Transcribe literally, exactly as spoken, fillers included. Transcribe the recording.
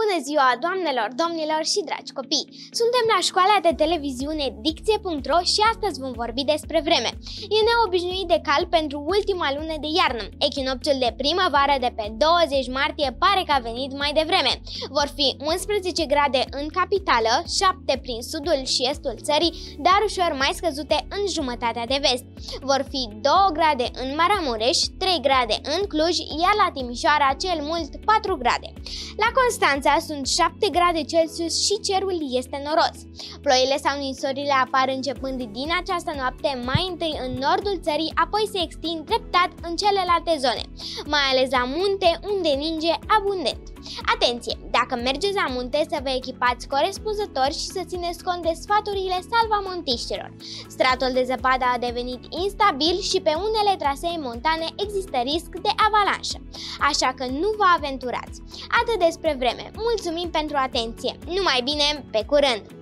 Bună ziua, doamnelor, domnilor și dragi copii! Suntem la școala de televiziune dicție punct ro și astăzi vom vorbi despre vreme. E neobișnuit de cald pentru ultima lună de iarnă. Echinopțiul de primăvară de pe douăzeci martie pare că a venit mai devreme. Vor fi unsprezece grade în capitală, șapte prin sudul și estul țării, dar ușor mai scăzute în jumătatea de vest. Vor fi două grade în Maramureș, trei grade în Cluj, iar la Timișoara cel mult patru grade. La Constanța sunt șapte grade Celsius și cerul este noros. Ploile sau ninsorile apar începând din această noapte, mai întâi în nordul țării, apoi se extind treptat în celelalte zone, mai ales la munte, unde ninge abundent. Atenție! Dacă mergeți la munte, să vă echipați corespunzător și să țineți cont de sfaturile salvamontiștilor. Stratul de zăpadă a devenit instabil și pe unele trasee montane există risc de avalanșă, așa că nu vă aventurați. Atât despre vreme. Mulțumim pentru atenție! Numai bine, pe curând!